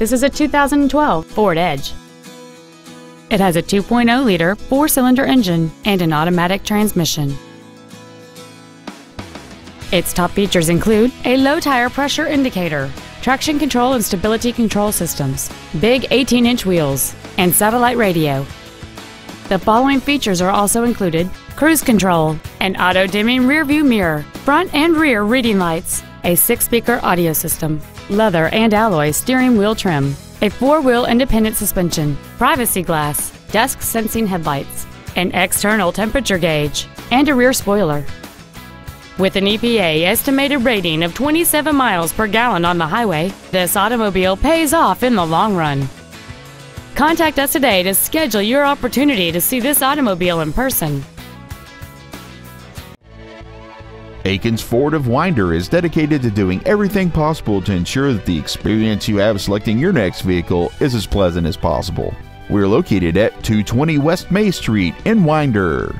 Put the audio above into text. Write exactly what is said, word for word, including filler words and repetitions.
This is a two thousand twelve Ford Edge. It has a two point oh liter four-cylinder engine and an automatic transmission. Its top features include a low tire pressure indicator, traction control and stability control systems, big eighteen inch wheels, and satellite radio. The following features are also included: cruise control, an auto-dimming rearview mirror, front and rear reading lights, a six-speaker audio system, leather and alloy steering wheel trim, a four-wheel independent suspension, privacy glass, dusk-sensing headlights, an external temperature gauge, and a rear spoiler. With an E P A estimated rating of twenty-seven miles per gallon on the highway, this automobile pays off in the long run. Contact us today to schedule your opportunity to see this automobile in person. Akins Ford of Winder is dedicated to doing everything possible to ensure that the experience you have selecting your next vehicle is as pleasant as possible. We're located at two twenty West May Street in Winder.